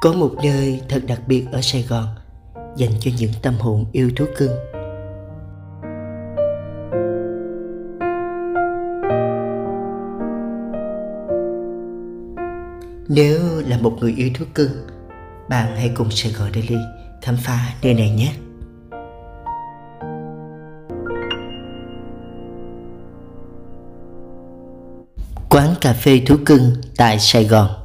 Có một nơi thật đặc biệt ở Sài Gòn dành cho những tâm hồn yêu thú cưng. Nếu là một người yêu thú cưng, bạn hãy cùng Sài Gòn Daily khám phá nơi này nhé. Quán cà phê thú cưng tại Sài Gòn.